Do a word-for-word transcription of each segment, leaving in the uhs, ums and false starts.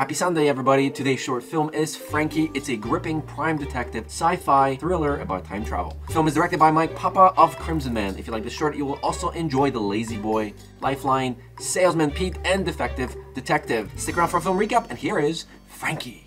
Happy Sunday, everybody. Today's short film is Frankie. It's a gripping crime detective sci-fi thriller about time travel. The film is directed by Mike Pappa of Crimson Man. If you like this short, you will also enjoy The Lazy Boy, Lifeline, Salesman Pete, and Defective Detective. Stick around for a film recap, and here is Frankie.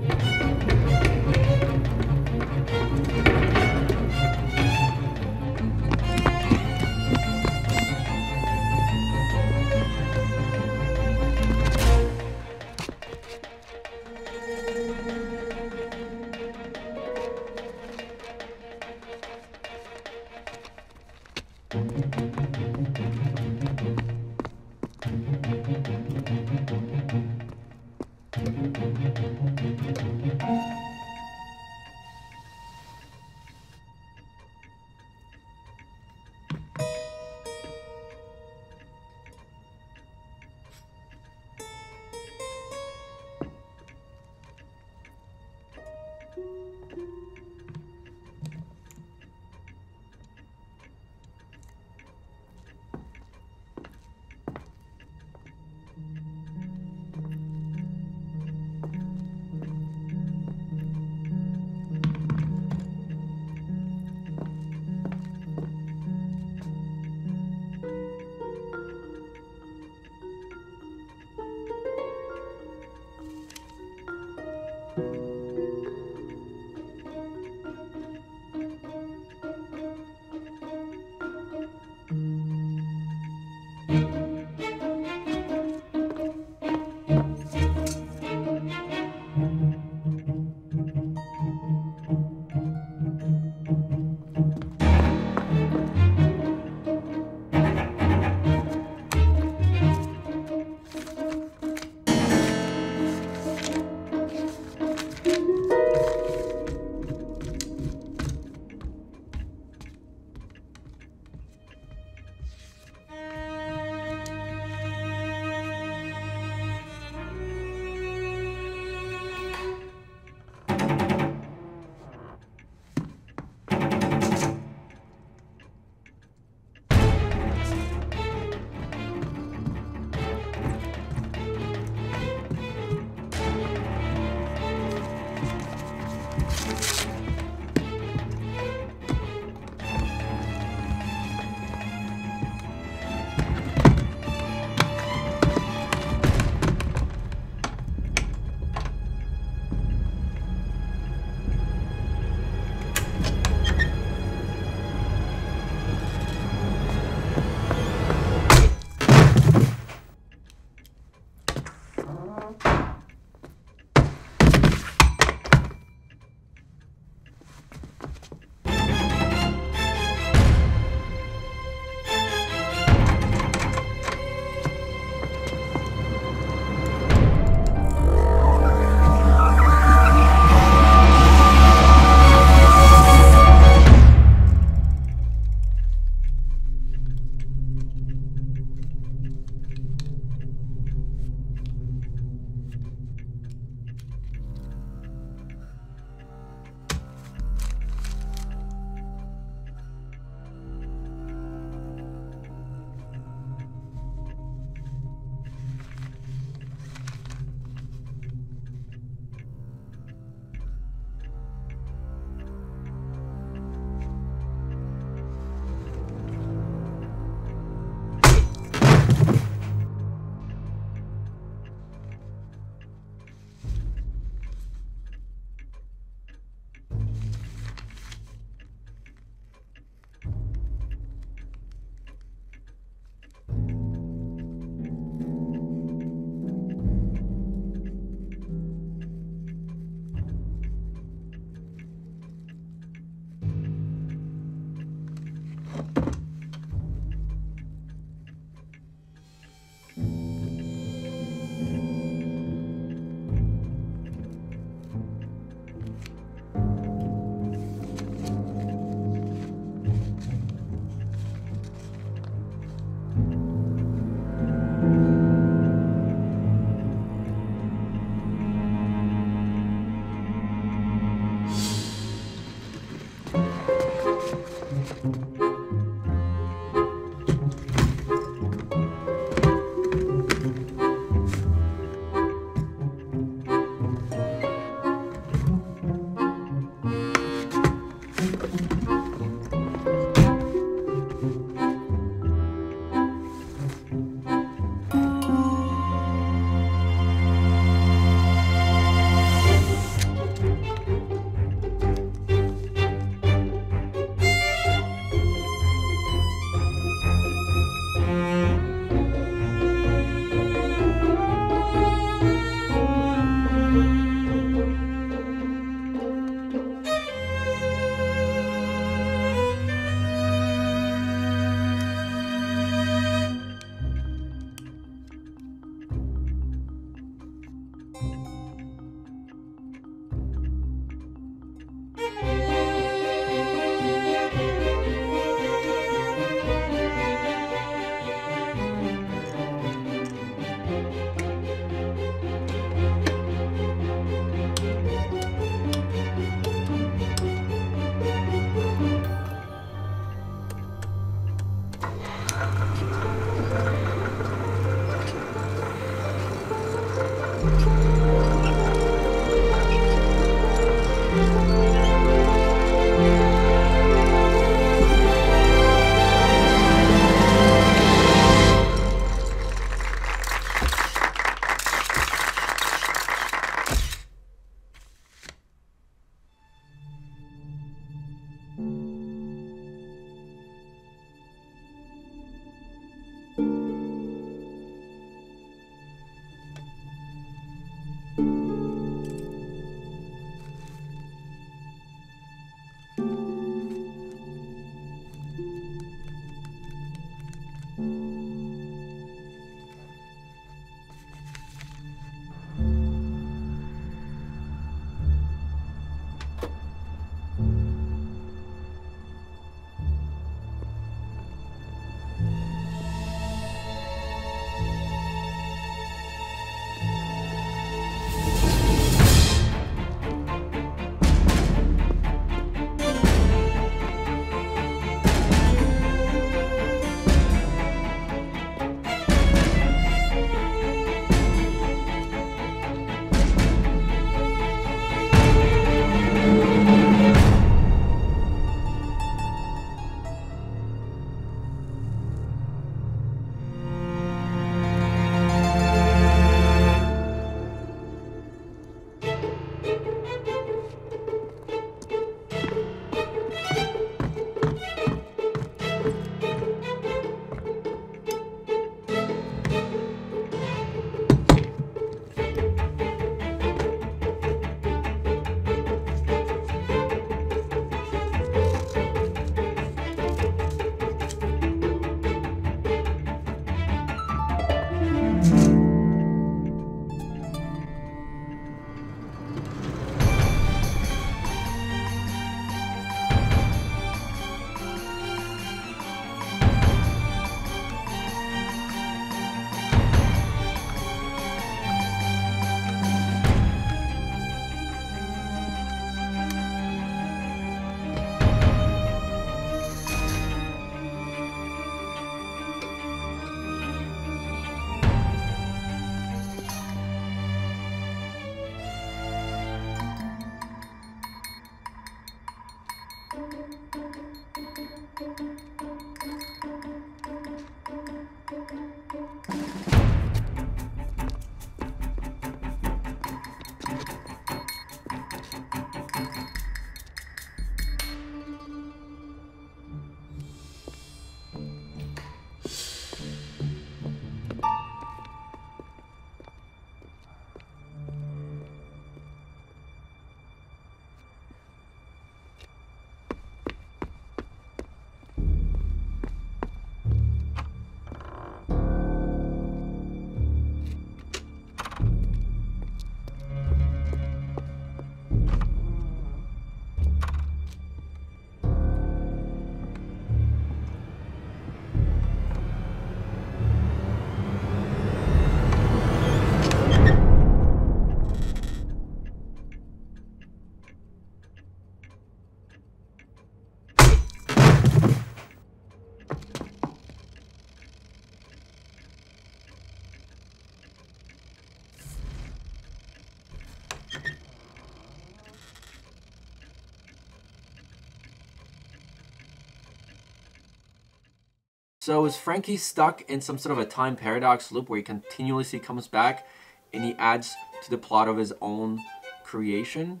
So is Frankie stuck in some sort of a time paradox loop where he continuously comes back and he adds to the plot of his own creation?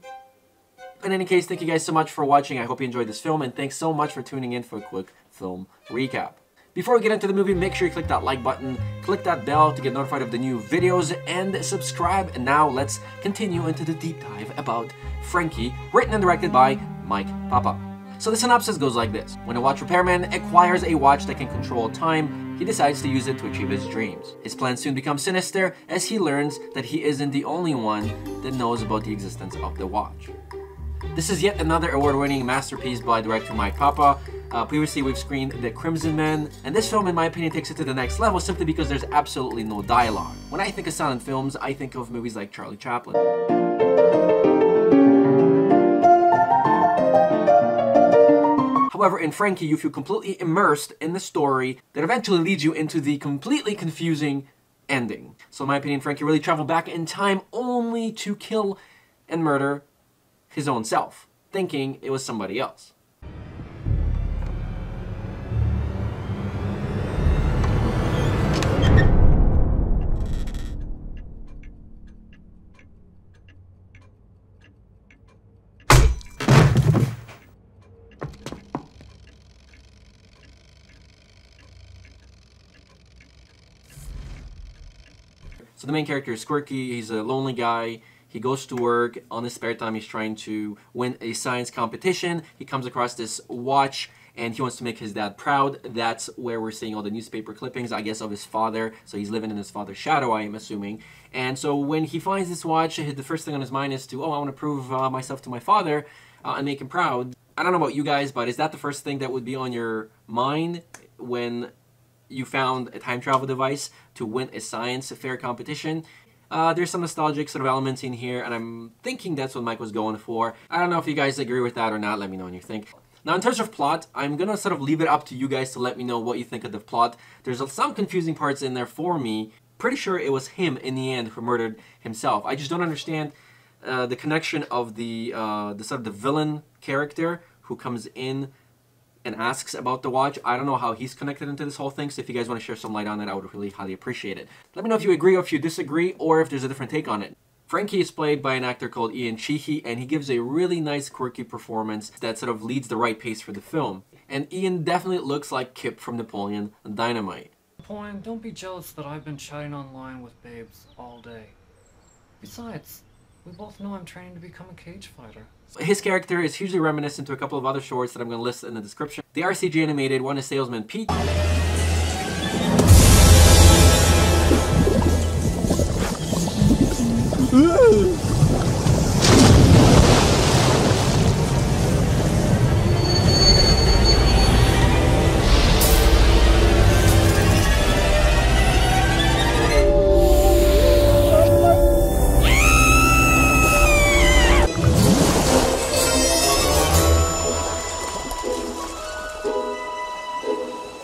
In any case, thank you guys so much for watching. I hope you enjoyed this film, and thanks so much for tuning in for a quick film recap. Before we get into the movie, make sure you click that like button, click that bell to get notified of the new videos, and subscribe. And now let's continue into the deep dive about Frankie, written and directed by Mike Pappa. So the synopsis goes like this. When a watch repairman acquires a watch that can control time, he decides to use it to achieve his dreams. His plans soon become sinister as he learns that he isn't the only one that knows about the existence of the watch. This is yet another award-winning masterpiece by director Mike Pappa. Uh, previously, we've screened The Crimson Man, and this film, in my opinion, takes it to the next level simply because there's absolutely no dialogue. When I think of silent films, I think of movies like Charlie Chaplin. However, in Frankie, you feel completely immersed in the story that eventually leads you into the completely confusing ending. So, in my opinion, Frankie really traveled back in time only to kill and murder his own self, thinking it was somebody else. So the main character is quirky, he's a lonely guy, he goes to work, on his spare time he's trying to win a science competition, he comes across this watch and he wants to make his dad proud. That's where we're seeing all the newspaper clippings, I guess, of his father, so he's living in his father's shadow, I am assuming. And so when he finds this watch, the first thing on his mind is to, oh, I want to prove uh, myself to my father uh, and make him proud. I don't know about you guys, but is that the first thing that would be on your mind when you found a time travel device to win a science fair competition? Uh, there's some nostalgic sort of elements in here, and I'm thinking that's what Mike was going for. I don't know if you guys agree with that or not. Let me know what you think. Now, in terms of plot, I'm gonna sort of leave it up to you guys to let me know what you think of the plot. There's some confusing parts in there for me. Pretty sure it was him in the end who murdered himself. I just don't understand uh, the connection of the, uh, the sort of the villain character who comes in and asks about the watch. I don't know how he's connected into this whole thing, so if you guys want to share some light on that, I would really highly appreciate it. Let me know if you agree or if you disagree, or if there's a different take on it. Frankie is played by an actor called Ean Sheehy, and he gives a really nice quirky performance that sort of leads the right pace for the film. And Ian definitely looks like Kip from Napoleon Dynamite. Napoleon, don't be jealous that I've been chatting online with babes all day. Besides, we both know I'm training to become a cage fighter. His character is hugely reminiscent to a couple of other shorts that I'm going to list in the description. The R C G animated one is Salesman Pete.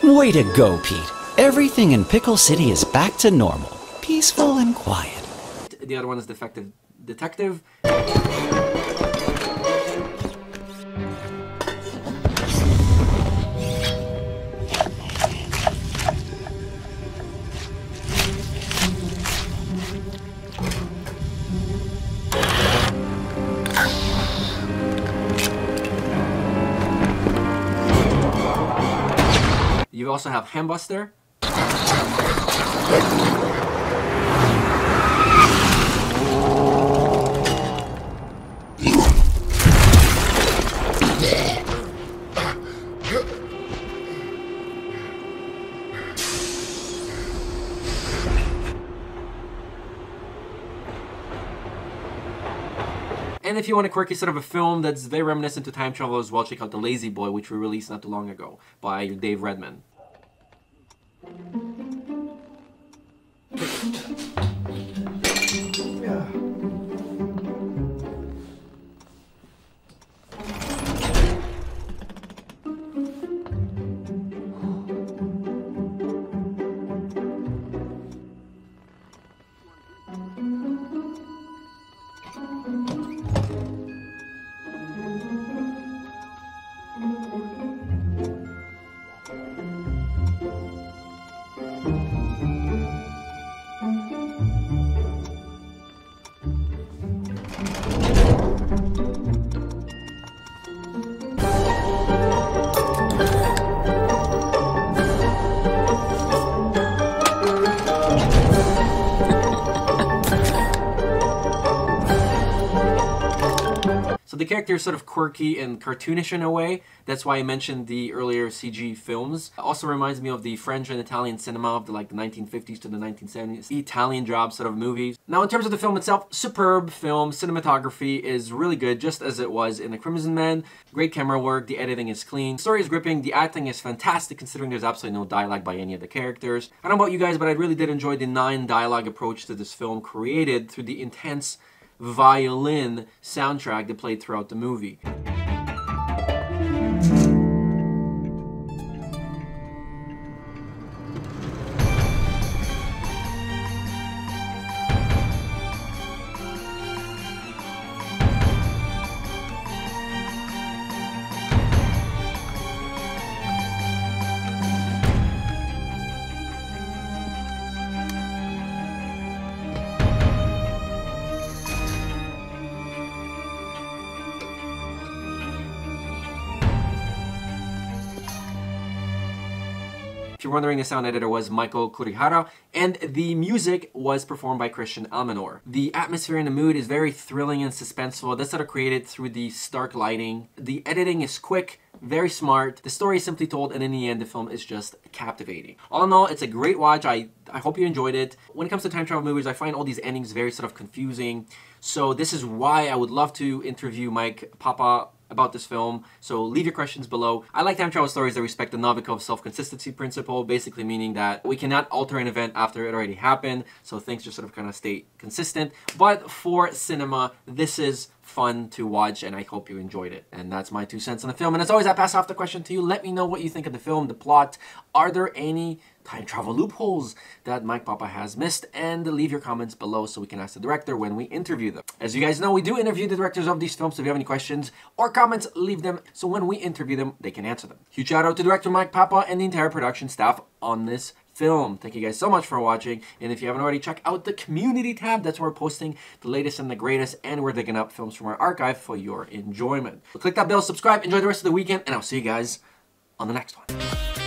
Way to go, Pete. Everything in Pickle City is back to normal. Peaceful and quiet. The other one is Defective Detective. You also have Ham Buster. And if you want a quirky sort of a film that's very reminiscent to time travel as well, check out The Lazy Boy, which we released not too long ago, by Dave Redman. So the character is sort of quirky and cartoonish in a way. That's why I mentioned the earlier C G films. It also reminds me of the French and Italian cinema of the, like, the nineteen fifties to the nineteen seventies. Italian job sort of movies. Now, in terms of the film itself, superb film. Cinematography is really good, just as it was in The Crimson Man. Great camera work. The editing is clean. The story is gripping. The acting is fantastic, considering there's absolutely no dialogue by any of the characters. I don't know about you guys, but I really did enjoy the non-dialogue approach to this film, created through the intense violin soundtrack that played throughout the movie. If you're wondering, the sound editor was Michael Kurihara, and the music was performed by Christian Almiron. The atmosphere and the mood is very thrilling and suspenseful. That's sort of created through the stark lighting. The editing is quick, very smart. The story is simply told, and in the end, the film is just captivating. All in all, it's a great watch. I, I hope you enjoyed it. When it comes to time travel movies, I find all these endings very sort of confusing. So this is why I would love to interview Mike Pappa about this film, so leave your questions below. I like time travel stories that respect the Novikov self-consistency principle, basically meaning that we cannot alter an event after it already happened, so things just sort of kind of stay consistent. But for cinema, this is fun to watch, and I hope you enjoyed it. And that's my two cents on the film. And as always, I pass off the question to you. Let me know what you think of the film, the plot. Are there any time travel loopholes that Mike Pappa has missed? And leave your comments below so we can ask the director when we interview them. As you guys know, we do interview the directors of these films. So if you have any questions or comments, leave them, so when we interview them, they can answer them. Huge shout out to director Mike Pappa and the entire production staff on this film. Thank you guys so much for watching, and if you haven't already, check out the community tab. That's where we're posting the latest and the greatest, and we're digging up films from our archive for your enjoyment. So click that bell, subscribe, enjoy the rest of the weekend, and I'll see you guys on the next one.